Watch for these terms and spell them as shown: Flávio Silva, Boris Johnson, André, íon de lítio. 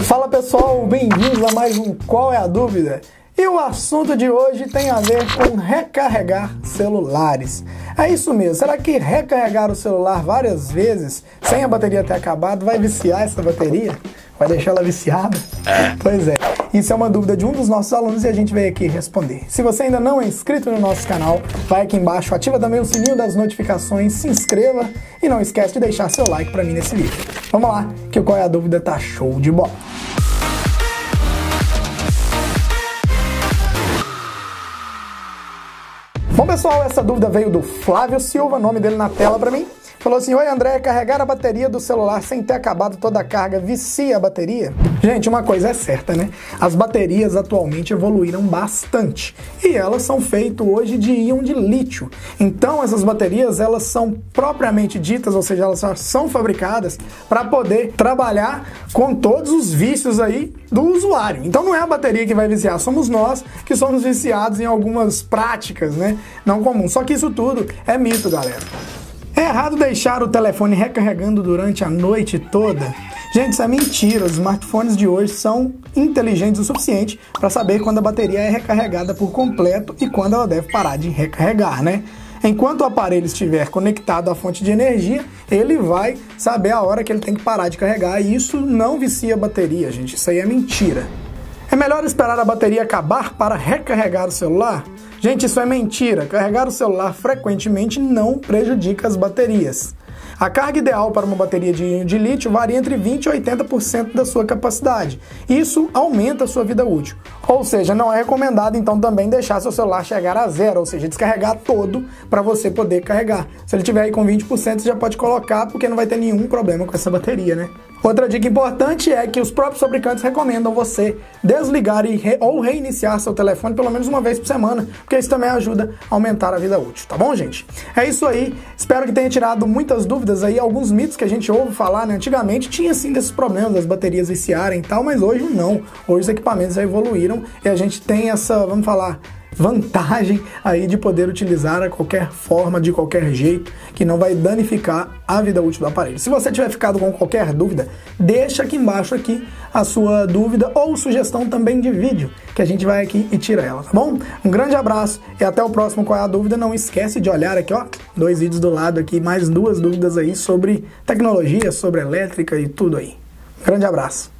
Fala pessoal, bem-vindos a mais um Qual é a Dúvida? E o assunto de hoje tem a ver com recarregar celulares. É isso mesmo, será que recarregar o celular várias vezes, sem a bateria ter acabado, vai viciar essa bateria? Vai deixar ela viciada? Pois é, isso é uma dúvida de um dos nossos alunos e a gente veio aqui responder. Se você ainda não é inscrito no nosso canal, vai aqui embaixo, ativa também o sininho das notificações, se inscreva e não esquece de deixar seu like pra mim nesse vídeo. Vamos lá, que o Qual é a Dúvida tá show de bola. Bom pessoal, essa dúvida veio do Flávio Silva, nome dele na tela pra mim. Falou assim: oi André, carregar a bateria do celular sem ter acabado toda a carga vicia a bateria? Gente, uma coisa é certa, né? As baterias atualmente evoluíram bastante e elas são feitas hoje de íon de lítio. Então essas baterias, elas são propriamente ditas, ou seja, elas só são fabricadas para poder trabalhar com todos os vícios aí do usuário. Então não é a bateria que vai viciar, somos nós que somos viciados em algumas práticas, né? Não comum. Só que isso tudo é mito, galera. É errado deixar o telefone recarregando durante a noite toda? Gente, isso é mentira. Os smartphones de hoje são inteligentes o suficiente para saber quando a bateria é recarregada por completo e quando ela deve parar de recarregar, né? Enquanto o aparelho estiver conectado à fonte de energia, ele vai saber a hora que ele tem que parar de carregar, e isso não vicia a bateria, gente. Isso aí é mentira. É melhor esperar a bateria acabar para recarregar o celular? Gente, isso é mentira. Carregar o celular frequentemente não prejudica as baterias. A carga ideal para uma bateria de íon de lítio varia entre 20% e 80% da sua capacidade. Isso aumenta a sua vida útil. Ou seja, não é recomendado então também deixar seu celular chegar a zero, ou seja, descarregar todo para você poder carregar. Se ele tiver aí com 20%, você já pode colocar, porque não vai ter nenhum problema com essa bateria, né? Outra dica importante é que os próprios fabricantes recomendam você desligar ou reiniciar seu telefone pelo menos uma vez por semana, porque isso também ajuda a aumentar a vida útil, tá bom, gente? É isso aí, espero que tenha tirado muitas dúvidas aí, alguns mitos que a gente ouve falar, né? Antigamente tinha sim desses problemas das baterias viciarem e tal, mas hoje não. Hoje os equipamentos já evoluíram e a gente tem essa, vamos falar, vantagem aí de poder utilizar a qualquer forma, de qualquer jeito, que não vai danificar a vida útil do aparelho. Se você tiver ficado com qualquer dúvida, deixa aqui embaixo aqui a sua dúvida ou sugestão também de vídeo, que a gente vai aqui e tira ela, tá bom? Um grande abraço e até o próximo Qual é a Dúvida. Não esquece de olhar aqui, ó, dois vídeos do lado aqui, mais duas dúvidas aí sobre tecnologia, sobre elétrica e tudo aí. Um grande abraço.